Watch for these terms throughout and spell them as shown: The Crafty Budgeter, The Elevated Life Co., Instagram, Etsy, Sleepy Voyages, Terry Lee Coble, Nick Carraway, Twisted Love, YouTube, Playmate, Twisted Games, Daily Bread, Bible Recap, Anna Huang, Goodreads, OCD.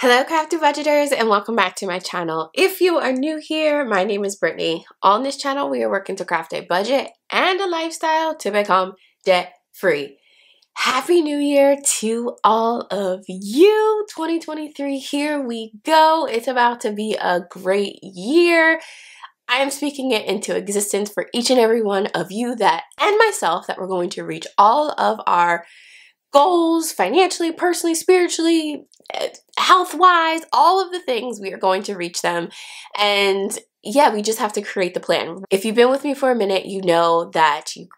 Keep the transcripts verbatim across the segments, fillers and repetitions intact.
Hello Crafty Budgeters and welcome back to my channel. If you are new here, my name is Brittany. On this channel, we are working to craft a budget and a lifestyle to become debt-free. Happy New Year to all of you. twenty twenty-three, here we go. It's about to be a great year. I am speaking it into existence for each and every one of you that and myself that we're going to reach all of our goals, financially, personally, spiritually, health-wise, all of the things, we are going to reach them. And yeah, we just have to create the plan. If you've been with me for a minute, you know that you,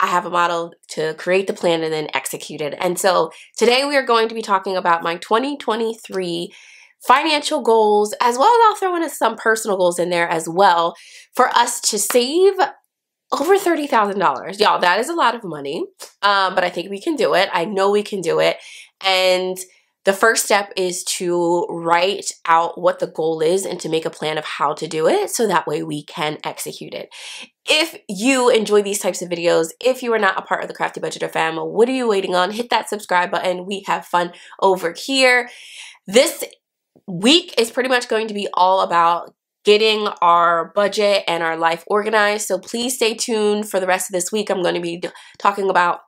I have a model to create the plan and then execute it. And so today we are going to be talking about my twenty twenty-three financial goals, as well as I'll throw in some personal goals in there as well, for us to save over thirty thousand dollars. Y'all, that is a lot of money, um, but I think we can do it. I know we can do it. And the first step is to write out what the goal is and to make a plan of how to do it so that way we can execute it. If you enjoy these types of videos, if you are not a part of the Crafty Budgeter fam, what are you waiting on? Hit that subscribe button. We have fun over here. This week is pretty much going to be all about getting our budget and our life organized. So please stay tuned for the rest of this week. I'm going to be talking about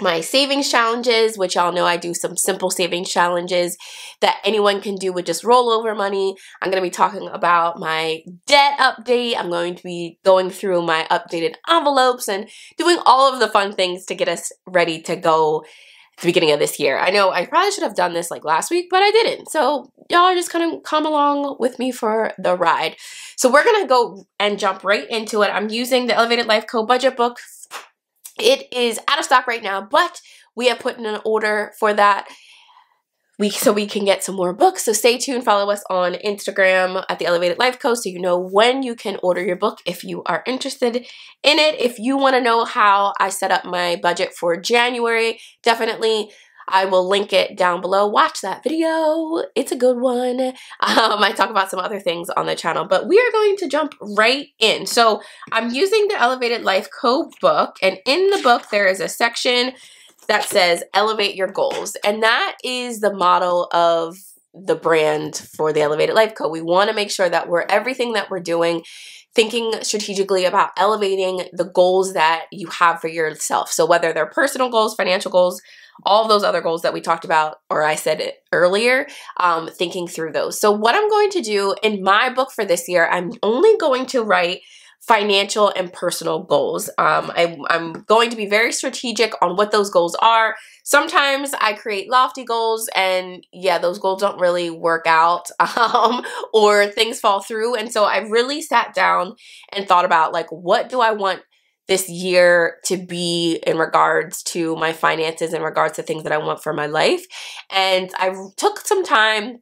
my savings challenges, which y'all know I do some simple savings challenges that anyone can do with just rollover money. I'm going to be talking about my debt update. I'm going to be going through my updated envelopes and doing all of the fun things to get us ready to go at the beginning of this year. I know I probably should have done this like last week, but I didn't. So y'all are just kind of come along with me for the ride. So we're going to go and jump right into it. I'm using the Elevated Life Co. budget book. It is out of stock right now, but we have put in an order for that week so we can get some more books. So stay tuned, follow us on Instagram at The Elevated Life Co. so you know when you can order your book if you are interested in it. If you want to know how I set up my budget for January, definitely I will link it down below. Watch that video. It's a good one. Um, I talk about some other things on the channel, but we are going to jump right in. So I'm using the Elevated Life Co. book, and in the book there is a section that says elevate your goals, and that is the model of the brand for the Elevated Life Co. We want to make sure that we're everything that we're doing, thinking strategically about elevating the goals that you have for yourself. So whether they're personal goals, financial goals, all those other goals that we talked about, or I said it earlier, um, thinking through those. So what I'm going to do in my book for this year, I'm only going to write financial and personal goals. Um, I, I'm going to be very strategic on what those goals are. Sometimes I create lofty goals and yeah, those goals don't really work out um, or things fall through. And so I really sat down and thought about like, what do I want this year to be in regards to my finances, in regards to things that I want for my life. And I took some time,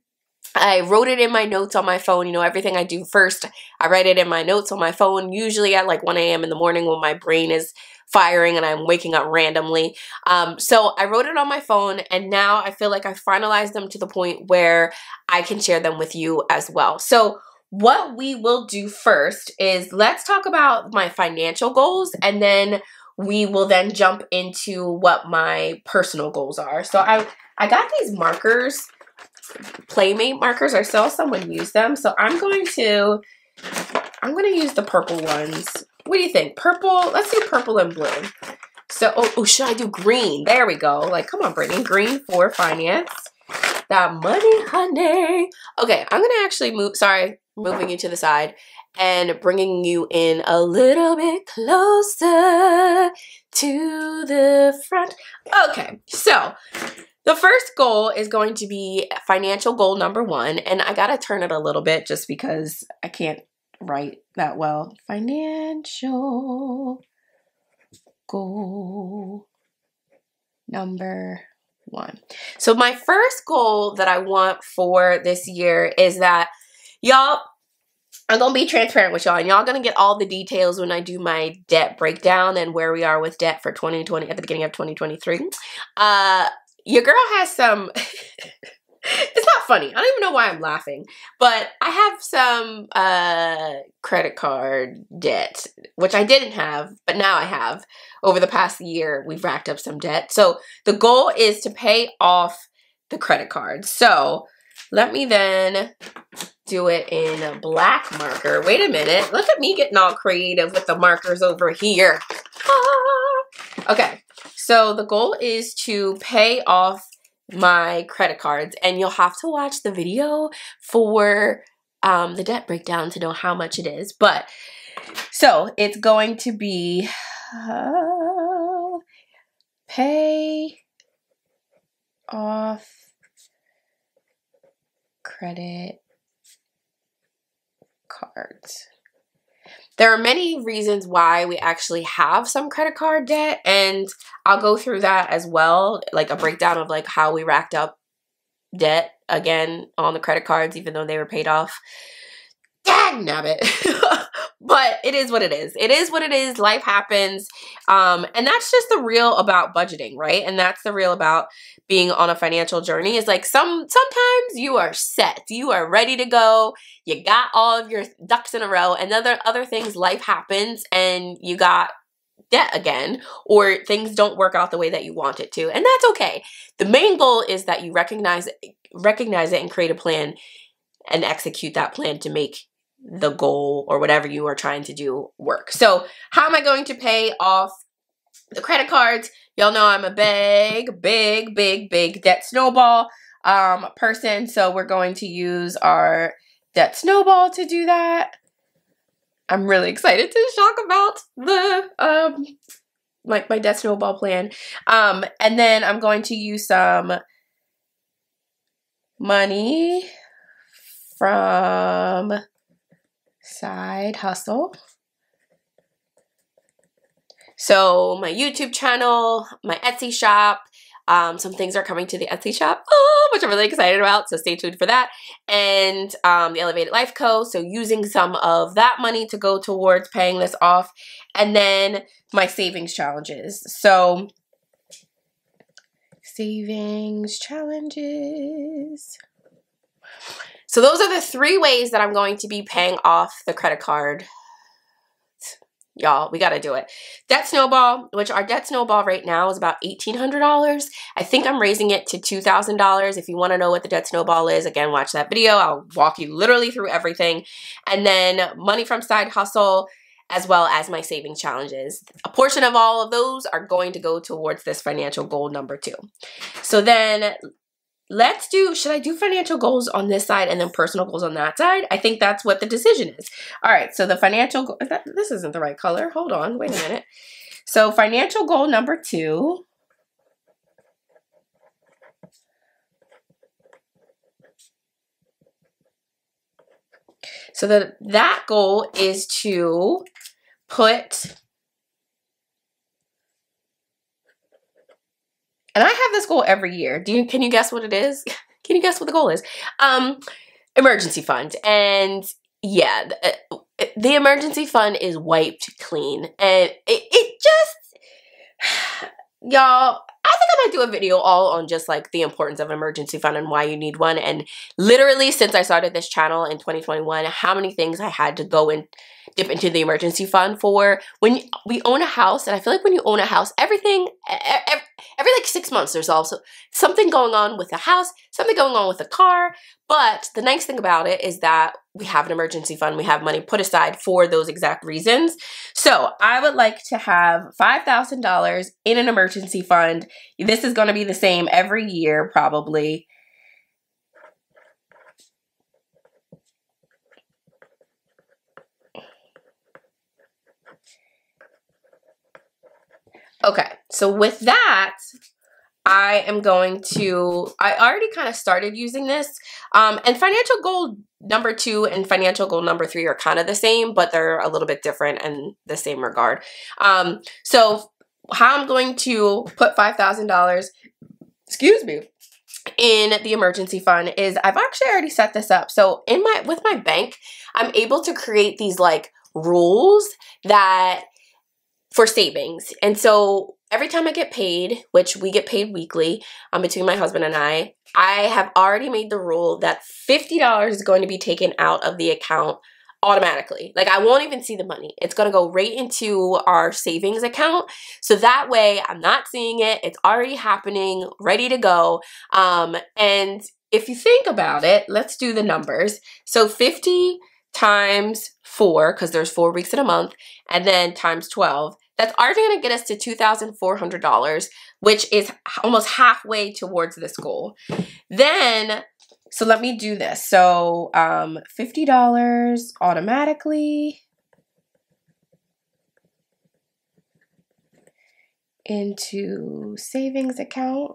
I wrote it in my notes on my phone. You know, everything I do first, I write it in my notes on my phone, usually at like one A M in the morning when my brain is firing and I'm waking up randomly. Um, so I wrote it on my phone, and now I feel like I finalized them to the point where I can share them with you as well. So what we will do first is let's talk about my financial goals, and then we will then jump into what my personal goals are. So I, I got these markers, Playmate markers. I saw someone use them. So I'm going to, I'm going to use the purple ones. What do you think? Purple, let's do purple and blue. So, oh, oh should I do green? There we go. Like, come on, Brittany. Green for finance. That money, honey. Okay, I'm going to actually move, sorry. Moving you to the side and bringing you in a little bit closer to the front. Okay, so the first goal is going to be financial goal number one, and I gotta turn it a little bit just because I can't write that well. Financial goal number one. So my first goal that I want for this year is that y'all, I'm going to be transparent with y'all, and y'all going to get all the details when I do my debt breakdown and where we are with debt for twenty twenty at the beginning of twenty twenty-three. Uh, your girl has some, it's not funny. I don't even know why I'm laughing, but I have some uh, credit card debt, which I didn't have, but now I have. Over the past year, we've racked up some debt. So the goal is to pay off the credit card. So Let me then do it in black marker. Wait a minute. Look at me getting all creative with the markers over here. Ah! Okay. So the goal is to pay off my credit cards, and you'll have to watch the video for um, the debt breakdown to know how much it is. But so it's going to be uh, pay off credit cards. There are many reasons why we actually have some credit card debt, and I'll go through that as well, like a breakdown of like how we racked up debt again on the credit cards, even though they were paid off. Dang nabbit. But it is what it is. It is what it is. Life happens. Um, and that's just the real about budgeting, right? And that's the real about being on a financial journey. It's like some sometimes you are set. You are ready to go. You got all of your ducks in a row. And other, other things, life happens and you got debt again, or things don't work out the way that you want it to. And that's okay. The main goal is that you recognize, recognize it and create a plan and execute that plan to make the goal or whatever you are trying to do work. So how am I going to pay off the credit cards? Y'all know I'm a big, big, big, big debt snowball um, person. So we're going to use our debt snowball to do that. I'm really excited to talk about the, um, like my debt snowball plan. Um, and then I'm going to use some money from side hustle. So my YouTube channel, my Etsy shop, um, some things are coming to the Etsy shop, oh, which I'm really excited about, so stay tuned for that. And um, the Elevated Life Co., so using some of that money to go towards paying this off. And then my savings challenges. So savings challenges. So those are the three ways that I'm going to be paying off the credit card. Y'all, we got to do it. Debt snowball, which our debt snowball right now is about eighteen hundred dollars. I think I'm raising it to two thousand dollars. If you want to know what the debt snowball is, again, watch that video. I'll walk you literally through everything. And then money from side hustle, as well as my saving challenges. A portion of all of those are going to go towards this financial goal number two. So then let's do, should I do financial goals on this side and then personal goals on that side? I think that's what the decision is. All right, so the financial goal, this isn't the right color. Hold on, wait a minute. So financial goal number two. So the, that goal is to put, and I have this goal every year. Do you, can you guess what it is? Can you guess what the goal is? Um, emergency fund. And yeah, the, the emergency fund is wiped clean. And it, it just, y'all, I think I might do a video all on just like the importance of an emergency fund and why you need one. And literally since I started this channel in twenty twenty-one, how many things I had to go and dip into the emergency fund for. When you, we own a house, and I feel like when you own a house, everything, every, every like six months there's also something going on with the house, something going on with the car. But the nice thing about it is that we have an emergency fund. We have money put aside for those exact reasons. So I would like to have five thousand dollars in an emergency fund. This is going to be the same every year, probably. Okay, so with that, I am going to, I already kind of started using this. Um, and financial goal number two and financial goal number three are kind of the same, but they're a little bit different in the same regard. Um, so how I'm going to put five thousand dollars, excuse me, in the emergency fund is I've actually already set this up. So in my, with my bank, I'm able to create these like rules that for savings. And so every time I get paid, which we get paid weekly um, between my husband and I, I have already made the rule that fifty dollars is going to be taken out of the account automatically. Like I won't even see the money. It's going to go right into our savings account. So that way I'm not seeing it. It's already happening, ready to go. Um, and if you think about it, let's do the numbers. So fifty times four, because there's four weeks in a month, and then times twelve, that's already going to get us to two thousand four hundred dollars, which is almost halfway towards this goal. Then, so let me do this. So um, fifty dollars automatically into savings account.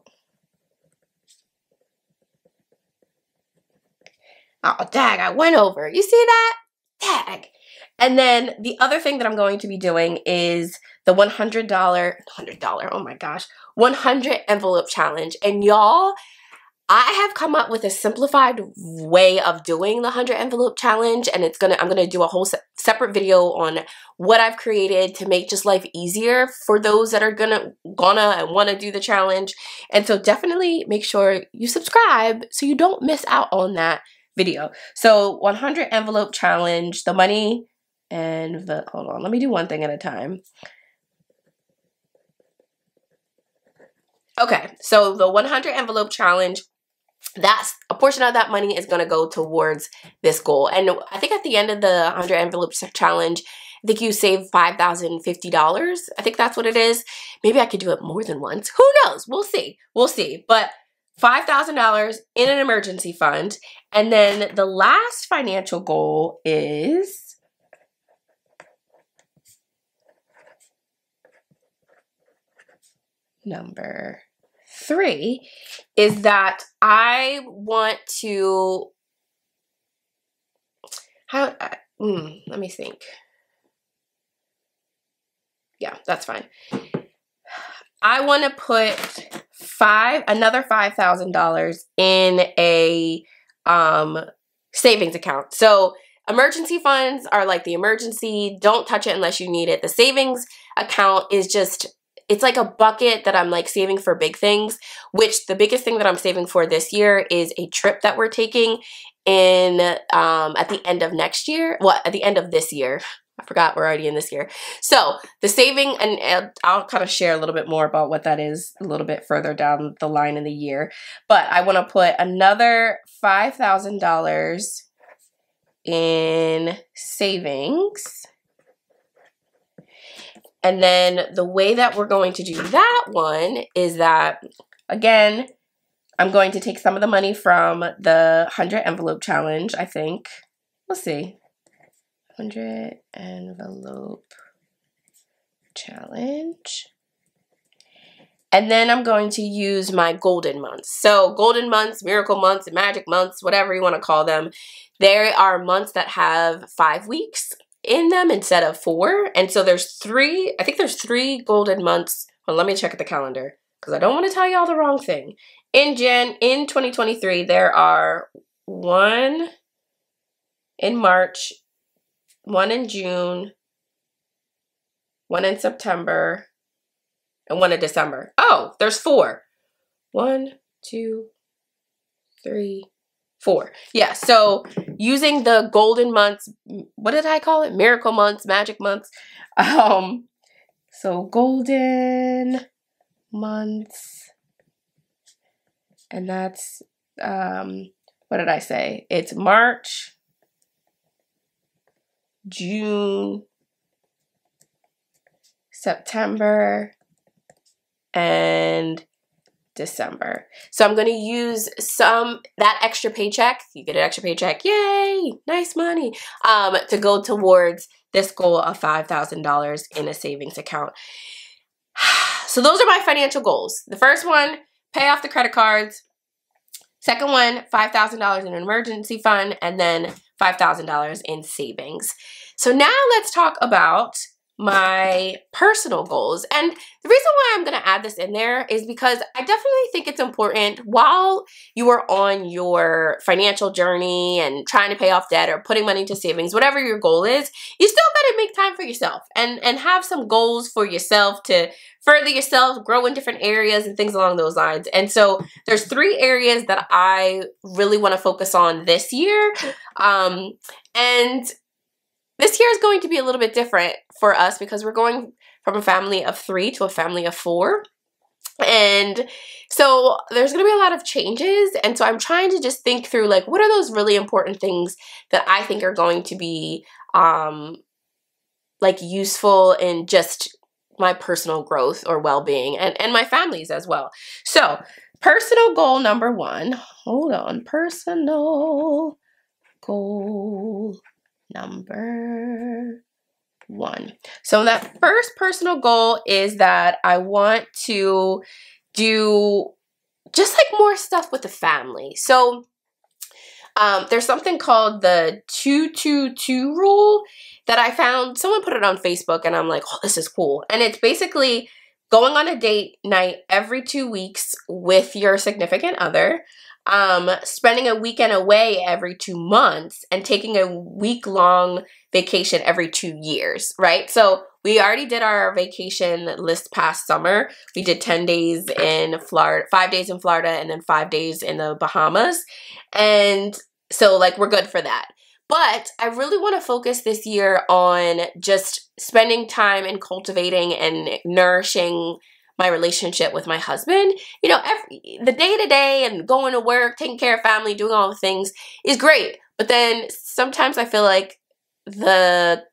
Oh, dag, I went over. You see that? Dag. And then the other thing that I'm going to be doing is the one hundred dollar, one hundred dollar, oh my gosh, one hundred envelope challenge. And y'all, I have come up with a simplified way of doing the one hundred envelope challenge, and it's gonna, I'm gonna do a whole se- separate video on what I've created to make just life easier for those that are gonna, gonna and wanna do the challenge. And so definitely make sure you subscribe so you don't miss out on that video. So one hundred envelope challenge, the money and the, hold on, let me do one thing at a time. Okay, so the one hundred envelope challenge, that's a portion of that money is going to go towards this goal. And I think at the end of the one hundred envelope challenge, I think you save five thousand fifty dollars. I think that's what it is. Maybe I could do it more than once. Who knows? We'll see. We'll see. But five thousand dollars in an emergency fund. And then the last financial goal is number three, is that I want to, how, uh, mm, let me think. Yeah, that's fine. I want to put five, another five thousand dollars in a um, savings account. So emergency funds are like the emergency, don't touch it unless you need it. The savings account is just, it's like a bucket that I'm like saving for big things, which the biggest thing that I'm saving for this year is a trip that we're taking in um, at the end of next year. Well, at the end of this year. I forgot we're already in this year. So the saving, and I'll kind of share a little bit more about what that is a little bit further down the line in the year. But I want to put another five thousand dollars in savings. And then the way that we're going to do that one is that, again, I'm going to take some of the money from the one hundred envelope challenge, I think. We'll see. one hundred envelope challenge. And then I'm going to use my golden months. So golden months, miracle months, magic months, whatever you want to call them. They are months that have five weeks in them instead of four. And so there's three, I think there's three golden months. Well, let me check at the calendar because I don't want to tell you all the wrong thing. In Jan, in twenty twenty-three, there are one in March, one in June, one in September, and one in December. Oh, there's four. One, two, three, four. Yeah, so using the golden months, what did I call it? Miracle months, magic months. Um, so golden months, and that's, um, what did I say? It's March, June, September, and December. So I'm going to use some, that extra paycheck, you get an extra paycheck, yay, nice money, um, to go towards this goal of five thousand dollars in a savings account. So those are my financial goals. The first one, pay off the credit cards. Second one, five thousand dollars in an emergency fund, and then five thousand dollars in savings. So now let's talk about my personal goals. And the reason why I'm going to add this in there is because I definitely think it's important while you are on your financial journey and trying to pay off debt or putting money to savings, whatever your goal is, you still got to make time for yourself and, and have some goals for yourself to further yourself, grow in different areas and things along those lines. And so there's three areas that I really want to focus on this year. Um, and This year is going to be a little bit different for us because we're going from a family of three to a family of four. And so there's going to be a lot of changes. And so I'm trying to just think through, like, what are those really important things that I think are going to be, um, like, useful in just my personal growth or well-being, and, and my family's as well. So personal goal number one, hold on, personal goal number one. So that first personal goal is that I want to do just like more stuff with the family. So um, there's something called the two two two rule that I found. Someone put it on Facebook and I'm like, oh, this is cool. And it's basically going on a date night every two weeks with your significant other, um, spending a weekend away every two months, and taking a week-long vacation every two years, right? So we already did our vacation list past summer. We did ten days in Florida, five days in Florida, and then five days in the Bahamas. And so, like, we're good for that. But I really want to focus this year on just spending time and cultivating and nourishing my relationship with my husband. You know, every, the day-to-day and going to work, taking care of family, doing all the things is great. But then sometimes I feel like the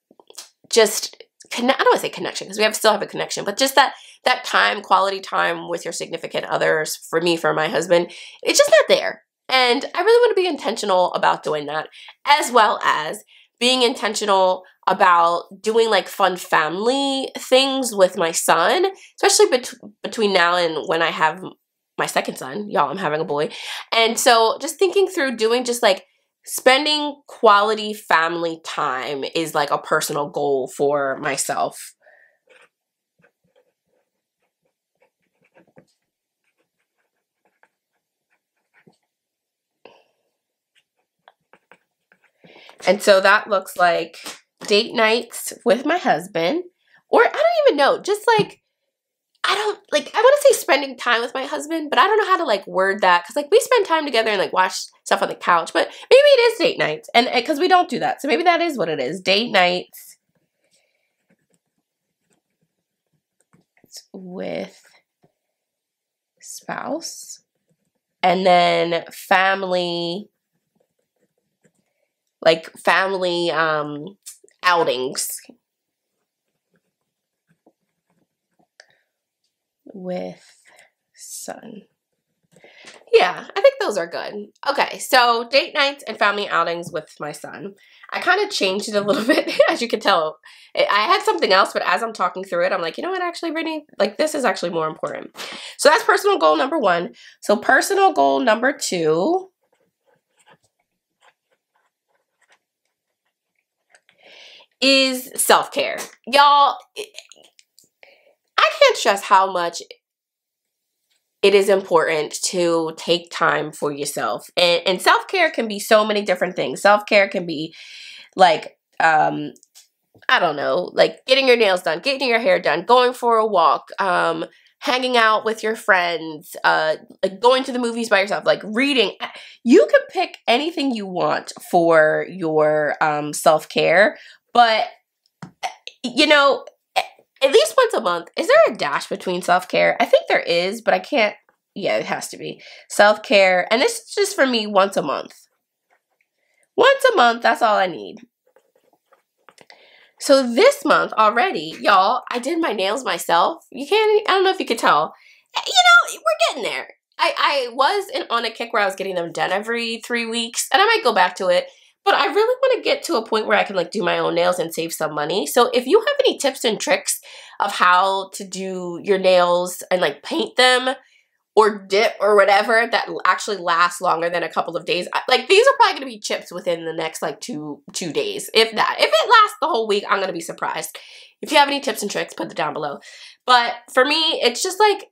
just, I don't want to say connection, because we have, still have a connection, but just that that time, quality time with your significant others, for me, for my husband, it's just not there. And I really want to be intentional about doing that, as well as being intentional about doing like fun family things with my son, especially bet between now and when I have my second son. Y'all, I'm having a boy. And so just thinking through doing just like spending quality family time is like a personal goal for myself. And so that looks like date nights with my husband, or I don't even know, just like, I don't, like, I want to say spending time with my husband, but I don't know how to like word that, because like we spend time together and like watch stuff on the couch, but maybe it is date nights, and because we don't do that. So maybe that is what it is, date nights with spouse, and then family, like family um, outings with son. Yeah, I think those are good. Okay, so date nights and family outings with my son. I kind of changed it a little bit, as you can tell. I had something else, but as I'm talking through it, I'm like, you know what, actually, Brittany, like this is actually more important. So that's personal goal number one. So personal goal number two is self-care. Y'all, I can't stress how much it is important to take time for yourself. And, and self-care can be so many different things. Self-care can be like, um, I don't know, like getting your nails done, getting your hair done, going for a walk, um, hanging out with your friends, uh, like going to the movies by yourself, like reading. You can pick anything you want for your um, self-care. But, you know, at least once a month, is there a dash between self-care? I think there is, but I can't. Yeah, it has to be. Self-care. And this is just for me, once a month. Once a month, that's all I need. So this month already, y'all, I did my nails myself. You can't, I don't know if you could tell. You know, we're getting there. I, I was in, on a kick where I was getting them done every three weeks, and I might go back to it. But I really want to get to a point where I can like do my own nails and save some money. So if you have any tips and tricks of how to do your nails and like paint them or dip or whatever that actually lasts longer than a couple of days, like these are probably going to be tips within the next like two two days. If that, if it lasts the whole week, I'm going to be surprised. If you have any tips and tricks, put them down below. But for me, it's just like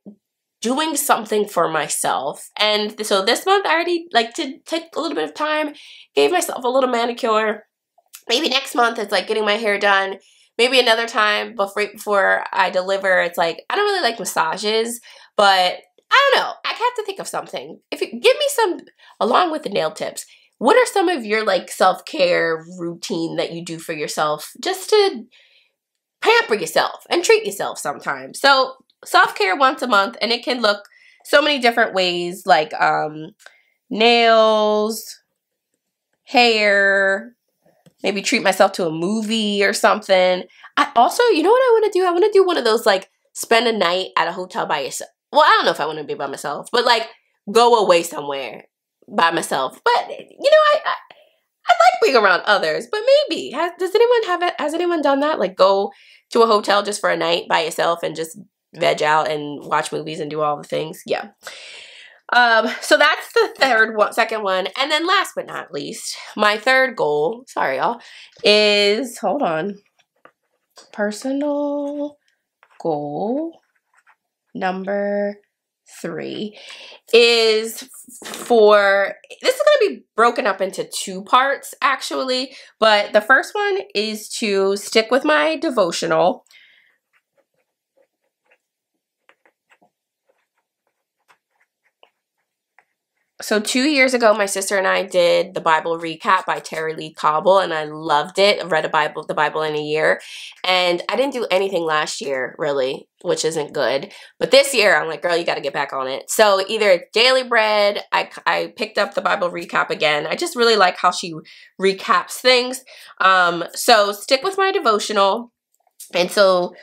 doing something for myself. And so this month I already like to take a little bit of time, gave myself a little manicure. Maybe next month it's like getting my hair done. Maybe another time before, before I deliver, it's like, I don't really like massages, but I don't know. I have to think of something. If you give me some, along with the nail tips, what are some of your like self-care routine that you do for yourself just to pamper yourself and treat yourself sometimes? So self-care once a month, and it can look so many different ways, like um, nails, hair, maybe treat myself to a movie or something. I also, you know what I want to do? I want to do one of those, like, spend a night at a hotel by yourself. Well, I don't know if I want to be by myself, but, like, go away somewhere by myself. But, you know, I I, I like being around others, but maybe. Has, does anyone have it? Has anyone done that? Like, go to a hotel just for a night by yourself and just veg out and watch movies and do all the things. Yeah. Um, so that's the third one, second one. And then last but not least, my third goal, sorry y'all, is, hold on, personal goal number three is for, this is going to be broken up into two parts actually, but the first one is to stick with my devotional. So two years ago, my sister and I did the Bible Recap by Terry Lee Coble, and I loved it. I read a Bible, the Bible in a year, and I didn't do anything last year, really, which isn't good. But this year, I'm like, girl, you got to get back on it. So either Daily Bread, I, I picked up the Bible Recap again. I just really like how she recaps things. Um, so stick with my devotional. And so,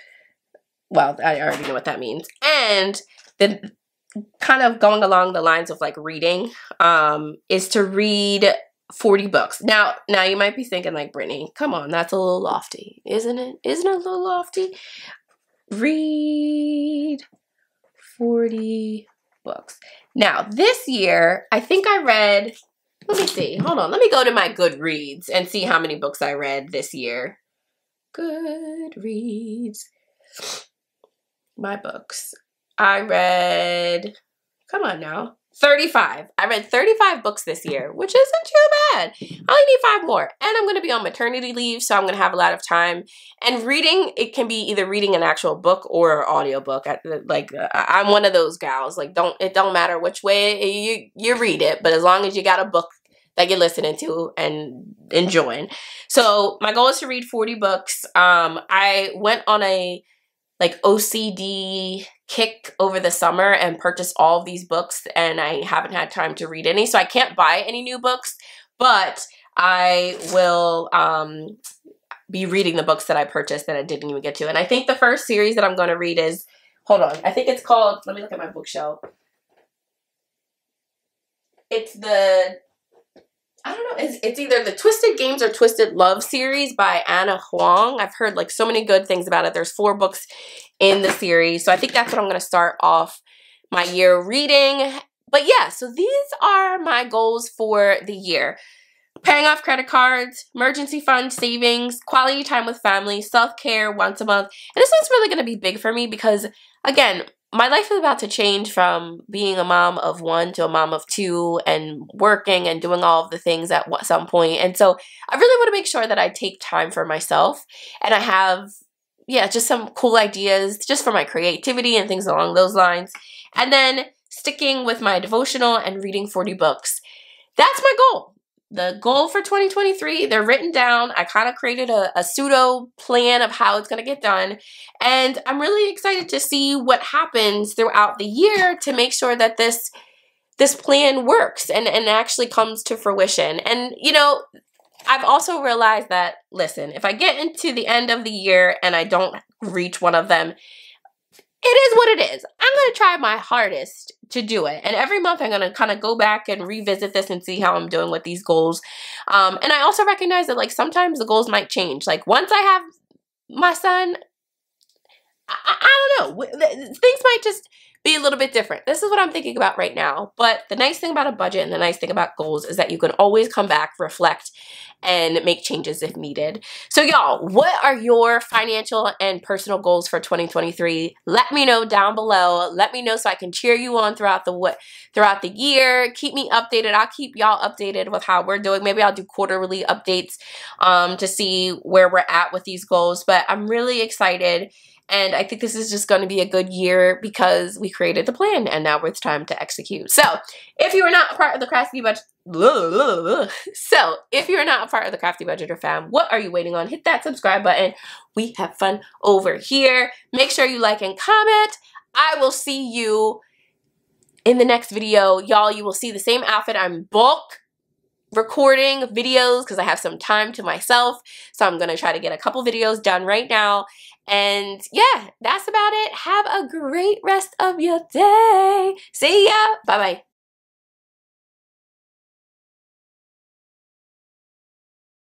well, I already know what that means. And then, kind of going along the lines of like reading, um, is to read forty books. Now, now you might be thinking like, Brittany, come on, that's a little lofty, isn't it? Isn't it a little lofty? Read forty books. Now, this year, I think I read, let me see, hold on, let me go to my Goodreads and see how many books I read this year. Goodreads, my books. I read, come on now, thirty-five. I read thirty-five books this year, which isn't too bad. I only need five more. And I'm going to be on maternity leave, so I'm going to have a lot of time. And reading, it can be either reading an actual book or audiobook. I, like, I'm one of those gals. Like, don't it don't matter which way you, you read it, but as long as you got a book that you're listening to and enjoying. So my goal is to read forty books. Um, I went on a, like, O C D kick over the summer and purchased all of these books, and I haven't had time to read any, so I can't buy any new books, but I will um, be reading the books that I purchased that I didn't even get to. And I think the first series that I'm going to read is, hold on, I think it's called, let me look at my bookshelf. It's the, I don't know, it's, it's either the Twisted Games or Twisted Love series by Anna Huang. I've heard like so many good things about it. There's four books in the series. So I think that's what I'm going to start off my year reading. But yeah, so these are my goals for the year. Paying off credit cards, emergency fund savings, quality time with family, self-care once a month. And this one's really going to be big for me because, again, my life is about to change from being a mom of one to a mom of two and working and doing all of the things at some point. And so I really want to make sure that I take time for myself, and I have, yeah, just some cool ideas just for my creativity and things along those lines. And then sticking with my devotional and reading forty books. That's my goal. The goal for twenty twenty-three, they're written down. I kind of created a, a pseudo plan of how it's going to get done. And I'm really excited to see what happens throughout the year to make sure that this this plan works and, and actually comes to fruition. And, you know, I've also realized that, listen, if I get into the end of the year and I don't reach one of them, it is what it is. I'm going to try my hardest to do it. And every month I'm going to kind of go back and revisit this and see how I'm doing with these goals. Um, and I also recognize that like sometimes the goals might change. Like once I have my son, I, I don't know. Things might just be a little bit different. This is what I'm thinking about right now. But the nice thing about a budget and the nice thing about goals is that you can always come back, reflect, and make changes if needed. So y'all, what are your financial and personal goals for twenty twenty-three? Let me know down below. Let me know so I can cheer you on throughout the what throughout the year. Keep me updated. I'll keep y'all updated with how we're doing. Maybe I'll do quarterly updates um, to see where we're at with these goals. But I'm really excited. And I think this is just going to be a good year because we created the plan and now it's time to execute. So if you are not a part of the Crafty Budgeter, so if you are not a part of the Crafty Budgeter fam, what are you waiting on? Hit that subscribe button. We have fun over here. Make sure you like and comment. I will see you in the next video. Y'all, you will see the same outfit. I'm bulk recording videos because I have some time to myself. So I'm going to try to get a couple videos done right now. And yeah, that's about it. Have a great rest of your day. See ya. Bye-bye.